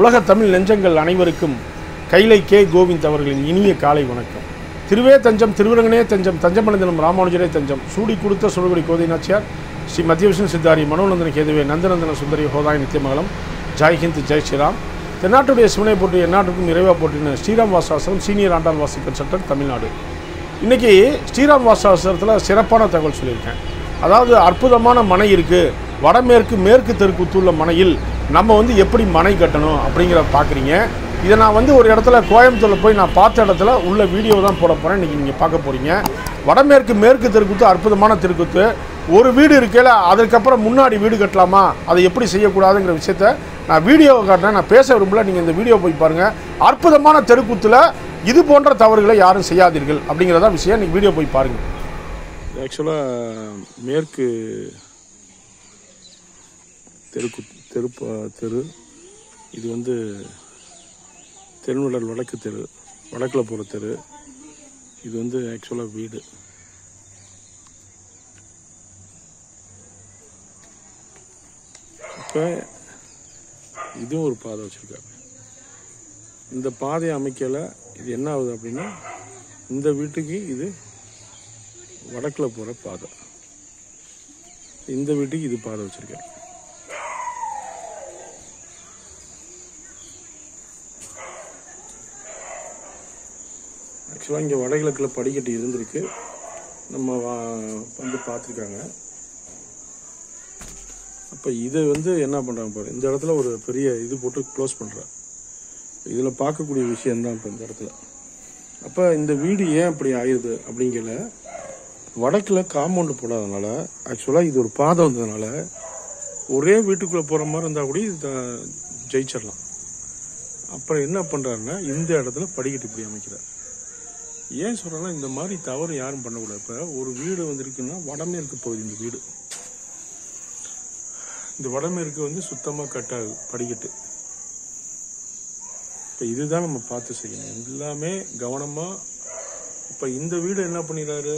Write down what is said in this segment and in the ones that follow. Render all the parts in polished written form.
உலக தமிழ் நெஞ்சங்கள் அனைவருக்கும் கைலை கே கோவிந்த் அவர்களின் இனிய காலை வணக்கம். திருவே தஞ்சம், திருவரங்கனே தஞ்சம், தஞ்சமடைந்தனம் ராமானுஜரே தஞ்சம், சூடி கொடுத்த சுழகுடி கோதை நாச்சியார், ஸ்ரீ மத்தியவிஷ்ணு சித்தாரி மனோநந்தன கேதுவே நந்தநந்தன சுந்தரி ஹோதாய் நித்தியமங்கலம். ஜெய் ஹிந்த், ஜெய் ஸ்ரீராம். தென்னாட்டுடைய சிவனை போட்டு எந்நாட்டுக்கும் இறைவா போட்டின ஸ்ரீராம் வாசாசனம், சீனியர் ஆண்டாள் வாசி கன்சல்டன்ட், தமிழ்நாடு. இன்றைக்கி ஸ்ரீராம் வாசாசனத்தில் சிறப்பான தகவல் சொல்லியிருக்கேன். அதாவது அற்புதமான மனை இருக்குது. வடமேற்கு மேற்கு தெற்குத்துள்ள மனையில் நம்ம வந்து எப்படி மனை கட்டணும் அப்படிங்கிறத பார்க்குறீங்க. இதை நான் வந்து ஒரு இடத்துல கோயம்புத்தூரில் போய் நான் பார்த்த இடத்துல உள்ள வீடியோ தான் போட போகிறேன். இன்றைக்கி நீங்கள் பார்க்க போகிறீங்க. வடமேற்கு மேற்கு தெற்குத்து அற்புதமான தெற்குத்து. ஒரு வீடு இருக்கையில் அதுக்கப்புறம் முன்னாடி வீடு கட்டலாமா, அதை எப்படி செய்யக்கூடாதுங்கிற விஷயத்த நான் வீடியோவை காட்டினேன். நான் பேச விரும்பல, நீங்கள் இந்த வீடியோ போய் பாருங்கள். அற்புதமான தெற்குத்தில் இது போன்ற தவறுகளை யாரும் செய்யாதீர்கள் அப்படிங்கிறதான் விஷயம். நீங்கள் வீடியோ போய் பாருங்கள். ஆக்சுவலாக மேற்கு தெரு இது வந்து தெருநூடல் வடக்கு தெரு, வடக்கில் போகிற தெரு. இது வந்து ஆக்சுவலாக வீடு. இப்போ இதுவும் ஒரு பாதை வச்சுருக்காங்க. இந்த பாதையை அமைக்கலை. இது என்ன ஆகுது அப்படின்னா, இந்த வீட்டுக்கு இது வடக்கில் போகிற பாதை, இந்த வீட்டுக்கு இது பாதை வச்சுருக்கேன். ஆக்சுவலாக இங்கே வடகிழக்கில் படிக்கட்டு இருந்திருக்கு, நம்ம வந்து பார்த்துருக்காங்க. அப்போ இதை வந்து என்ன பண்ணுறாங்க பாரு, இந்த இடத்துல ஒரு பெரிய இது போட்டு க்ளோஸ் பண்ணுறாங்க. இதில் பார்க்கக்கூடிய விஷயந்தான் இப்போ இந்த இடத்துல. அப்போ இந்த வீடு ஏன் அப்படி ஆயிடுது அப்படிங்கிற, வடக்கில் காம்பவுண்டு போடாதனால, ஆக்சுவலாக இது ஒரு பாதை வந்ததுனால, ஒரே வீட்டுக்குள்ளே போகிற மாதிரி இருந்தால் கூட இதை ஜெயிச்சிடலாம். அப்புறம் என்ன பண்ணுறாருன்னா, இந்த இடத்துல படிக்கட்டு இப்படி அமைக்கிறார். ஏன் சொல்கிறேன்னா, இந்த மாதிரி தவறு யாரும் பண்ணக்கூடாது. இப்போ ஒரு வீடு வந்துருக்குன்னா வடமேற்கு போகுது இந்த வீடு. இந்த வடமேற்கு வந்து சுத்தமாக கட்டாகுது படிக்கட்டு. இப்போ இதுதான் நம்ம பார்த்து செய்யணும், எல்லாமே கவனமாக. இப்போ இந்த வீடு என்ன பண்ணிடுறாரு,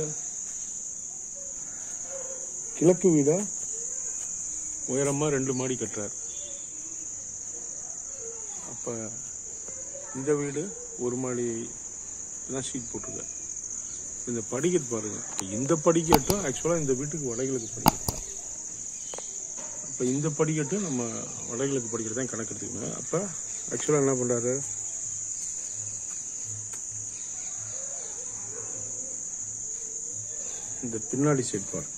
கிழக்கு வீடா உயரமாக 2 மாடி கட்டுறார். அப்போ இந்த வீடு 1 மாடி தான் ஷீட் போட்டிருக்காரு. இந்த படிக்கட்டு பாருங்கள், இந்த படிக்கட்டும் ஆக்சுவலாக இந்த வீட்டுக்கு வடகிழக்கு படிக்கட்டு தான். அப்போ இந்த படிக்கட்டும் நம்ம வடகிழக்கு படிக்கட்டு தான் கணக்கு எடுத்துக்கணும். அப்போ ஆக்சுவலாக என்ன பண்ணுறாரு, இந்த பின்னாடி சைட் பாருங்கள்,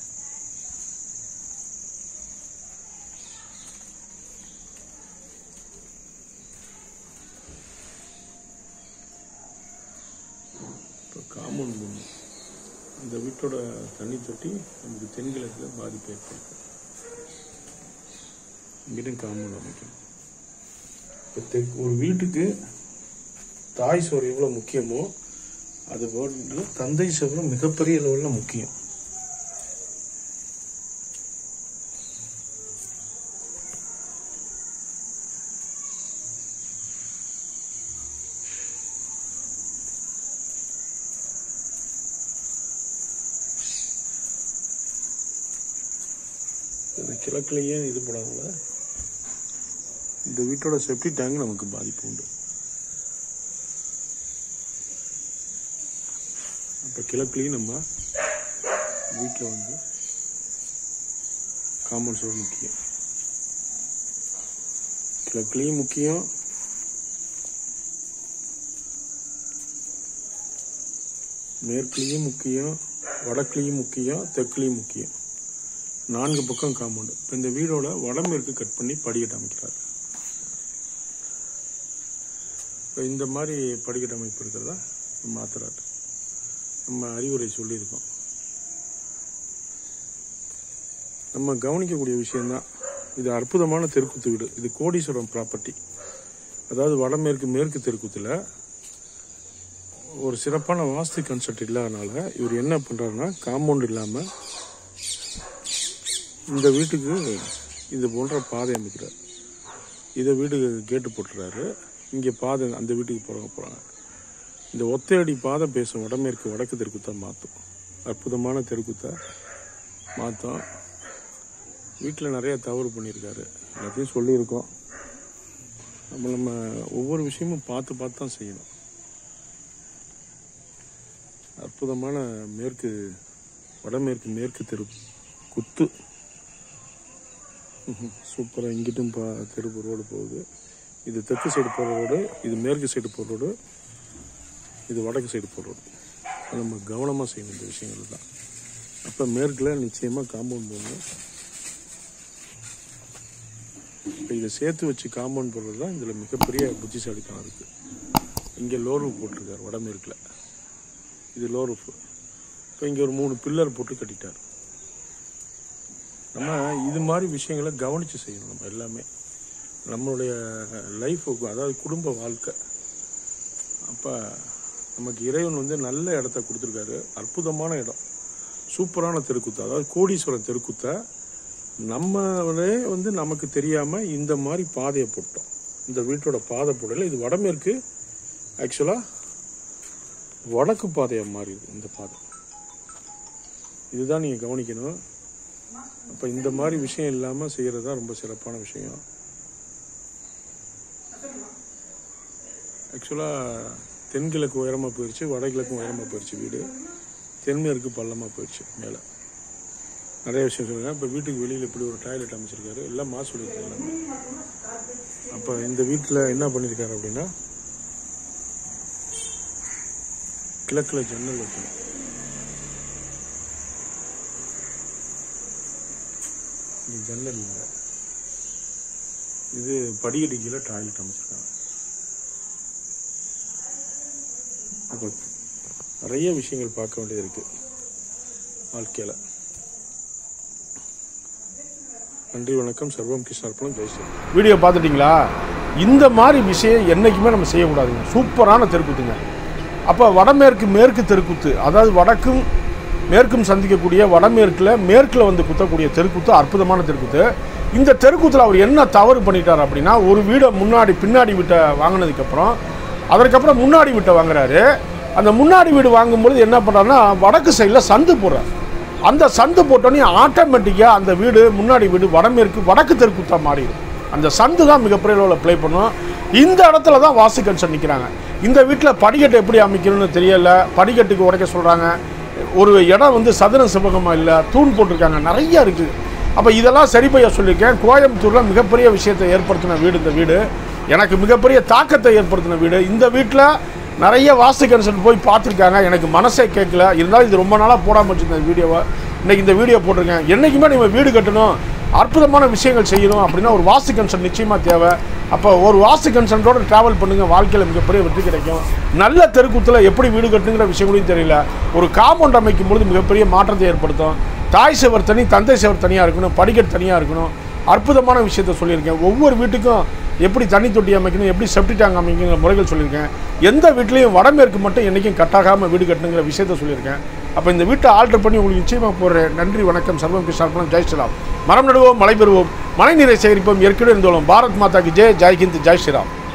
இந்த வீட்டோட தண்ணி தொட்டி நமக்கு தென்கிழக்கில் பாதிப்பு ஏற்படுத்தும். இங்கிட்டும் காம்பவுண்ட் அமைக்கணும். இப்போ ஒரு வீட்டுக்கு தாய் சோறு எவ்வளோ முக்கியமோ அதுபோல தந்தை சோறு மிகப்பெரிய அளவில் முக்கியம். கிழக்குலேயே இது போடாங்கள, இந்த வீட்டோட செப்டி டேங்க் நமக்கு பாதிப்பு உண்டு. அப்போ கிழக்குலேயும் நம்ம வீட்டில் வந்து காம்பவுண்ட் சுவர் முக்கியம், கிழக்குலேயும் முக்கியம். மேற்குலேயும் முக்கியம், வடக்குலேயும் முக்கியம், தெற்குலேயும் முக்கியம். 4 பக்கம் காம்பவுண்டு. இப்போ இந்த வீடோட வடமேற்கு கட் பண்ணி படிக்கட்டு அமைக்கிறார். இப்போ இந்த மாதிரி படிக்கட்டு அமைப்பு இருக்கிறதா மாத்துறாரு. நம்ம அறிவுரை சொல்லியிருக்கோம். நம்ம கவனிக்கக்கூடிய விஷயந்தான். இது அற்புதமான தெற்குத்து வீடு. இது கோடீஸ்வரம் ப்ராப்பர்ட்டி. அதாவது வடமேற்கு மேற்கு தெற்குத்தில் ஒரு சிறப்பான வாஸ்து கன்செப்ட் இல்லாதனால இவர் என்ன பண்ணுறாருன்னா, காம்பவுண்ட் இல்லாமல் இந்த வீட்டுக்கு இது போன்ற பாதை அமைக்கிறார். இதை வீட்டுக்கு கேட்டு போட்டுறாரு. இங்கே பாதை அந்த வீட்டுக்கு போகிறாங்க. இந்த ஒத்தையடி பாதை பேசும் வடமேற்கு வடக்கு தெற்குத்தா மாற்றும், அற்புதமான தெற்குத்தா மாற்றும். வீட்டில் நிறைய தவறு பண்ணியிருக்காரு, எல்லாத்தையும் சொல்லியிருக்கோம். நம்ம ஒவ்வொரு விஷயமும் பார்த்து தான் செய்யணும். அற்புதமான மேற்கு வடமேற்கு மேற்கு தெரு குத்து சூப்பராக இங்கிட்டும் தெருப்பு ரோடு போகுது. இது தெற்கு சைடு போகிற ரோடு, இது மேற்கு சைடு போகிற ரோடு, இது வடக்கு சைடு போகிற ரோடு. நம்ம கவனமாக செய்யணும் இந்த விஷயங்கள் தான். அப்போ மேற்கில் நிச்சயமாக காம்பவுண்ட் போடணும். இப்போ இதை சேர்த்து வச்சு காம்பவுண்ட் போடுறது தான் இதில் மிகப்பெரிய புத்திசாலித்தனம் இருக்குது. இங்கே லோ ரூஃப் போட்டிருக்கார் வடமேற்கில், இது லோ ரூஃப். இப்போ இங்கே ஒரு 3 பில்லர் போட்டு கட்டிட்டார். நம்ம இது மாதிரி விஷயங்களை கவனித்து செய்யணும். நம்ம எல்லாமே நம்மளுடைய லைஃபுக்கு, அதாவது குடும்ப வாழ்க்கை, அப்போ நமக்கு இறைவன் நல்ல இடத்த கொடுத்துருக்காரு. அற்புதமான இடம், சூப்பரான தெருக்கூத்தை, அதாவது கோடீஸ்வரன் தெருக்கூத்தை. நம்மளே நமக்கு தெரியாமல் இந்த மாதிரி பாதையை போட்டோம். இந்த வீட்டோட பாதை போடல, இது வடமேற்கு, ஆக்சுவலாக வடக்கு பாதையாக மாறிடுது இந்த பாதை. இதுதான் நீங்கள் கவனிக்கணும். அப்போ இந்த மாதிரி விஷயம் இல்லாமல் செய்கிறது தான் ரொம்ப சிறப்பான விஷயம். ஆக்சுவலாக தென்கிழக்கு உயரமாக போயிடுச்சு, வடகிழக்கு உயரமாக போயிடுச்சு வீடு, தென்மேற்கு பள்ளமாக போயிடுச்சு. மேலே நிறைய விஷயம் சொல்லியிருக்காங்க. இப்போ வீட்டுக்கு வெளியில் இப்படி ஒரு டாய்லெட் அமைச்சிருக்காரு, எல்லாம் மாசு சொல்லியிருக்காங்க. அப்போ இந்த வீட்டில் என்ன பண்ணியிருக்காரு அப்படின்னா, கிழக்கில் ஜன்னல் வைக்கணும். இது ஜன்னல் இல்லை, இது படிக்கட்டு கீழே டாய்லெட் அமைச்சிருக்காங்க. நிறைய விஷயங்கள் பார்க்க வேண்டியது இருக்குது வாழ்க்கையில். நன்றி, வணக்கம். சர்வம் கிருஷ்ணார்பணம். ஜெய்ஸ்ரீ. வீடியோ பார்த்துட்டிங்களா? இந்த மாதிரி விஷயம் என்றைக்குமே நம்ம செய்யக்கூடாதுங்க. சூப்பரான தெருக்கூத்துங்க. அப்போ வடமேற்கு மேற்கு தெருக்கூத்து, அதாவது வடக்கும் மேற்கும் சந்திக்கக்கூடிய வடமேற்கில் குத்தக்கூடிய தெருக்கூத்து, அற்புதமான தெருக்கூத்து. இந்த தெருக்கூத்தில் அவர் என்ன தவறு பண்ணிட்டார் அப்படின்னா, ஒரு வீடை முன்னாடி பின்னாடி வீட்டை வாங்கினதுக்கப்புறம் அதற்கப்புறம் முன்னாடி வீட்டை வாங்குறாரு. அந்த முன்னாடி வீடு வாங்கும்பொழுது என்ன பண்ணுறாருன்னா, வடக்கு சைடில் சந்து போடுறாரு. அந்த சந்து போட்டோன்னே ஆட்டோமேட்டிக்காக அந்த வீடு, முன்னாடி வீடு வடமேற்கு வடக்கு தெருக்கூத்தாக மாறிடும். அந்த சந்து தான் மிகப்பெரிய அளவில் ப்ளே பண்ணும். இந்த இடத்துல தான் வாஸ்து கன்சர்ன் நிற்கிறாங்க. இந்த வீட்டில் படிக்கட்டு எப்படி அமைக்கணும்னு தெரியலை, படிக்கட்டுக்கு உடைக்க சொல்கிறாங்க. ஒரு இடம் சதுரம் செவ்வகமாக இல்லை, தூண் போட்டிருக்காங்க, நிறையா இருக்குது. அப்போ இதெல்லாம் சரி பைய சொல்லியிருக்கேன். கோயம்புத்தூரில் மிகப்பெரிய விஷயத்தை ஏற்படுத்தின வீடு இந்த வீடு, எனக்கு மிகப்பெரிய தாக்கத்தை ஏற்படுத்தின வீடு. இந்த வீட்டில் நிறைய வாஸ்து கன்சல்ட் போய் பார்த்துருக்காங்க, எனக்கு மனசே கேட்கல. இருந்தாலும் இது ரொம்ப நாளாக போடாமல் வச்சுருந்தேன் இந்த வீடியோவை, இன்றைக்கி இந்த வீடியோ போட்டிருக்கேன். என்றைக்குமே நீங்கள் வீடு கட்டணும், அற்புதமான விஷயங்கள் செய்யணும் அப்படின்னா ஒரு வாஸ்து கன்சல்ட் நிச்சயமாக தேவை. அப்போ ஒரு வாஸ்து கன்சல்ட்டோடு ட்ராவல் பண்ணுங்கள், வாழ்க்கையில் மிகப்பெரிய வெற்றி கிடைக்கும். நல்ல தெருக்கூத்தில் எப்படி வீடு கட்டுங்கிற விஷயம் கூட தெரியல. ஒரு காம்பவுண்ட் அமைக்கும் பொழுது மிகப்பெரிய மாற்றத்தை ஏற்படுத்தும். தாய் செவர் தனி, தந்தை செவர் தனியாக இருக்கணும், படிக்கட்டு தனியாக இருக்கணும். அற்புதமான விஷயத்த சொல்லியிருக்கேன். ஒவ்வொரு வீட்டுக்கும் எப்படி தண்ணி தொட்டி அமைக்கணும், எப்படி செப்டி டேங்க் அமைக்கணுங்கிற முறைகள் சொல்லியிருக்கேன். எந்த வீட்லேயும் வடமேற்கு மட்டும் என்றைக்கும் கட்டாகாமல் வீடு கட்டணுங்கிற விஷயத்த சொல்லியிருக்கேன். அப்போ இந்த வீட்டை ஆல்டர் பண்ணி உங்களுக்கு நிச்சயமாக போடுறேன். நன்றி, வணக்கம். சர்வம் கிருஷ்ணார்பணம். ஜெய் ஸ்ரீராம். மரம் நடுவோம், மழை பெறுவோம், மழை நீரை சேகரிப்போம், இயற்கையுடன் இருந்தோம். பாரத் மாதாக்கு ஜெய். ஜெய்ஹிந்த். ஜெய் ஸ்ரீராம்.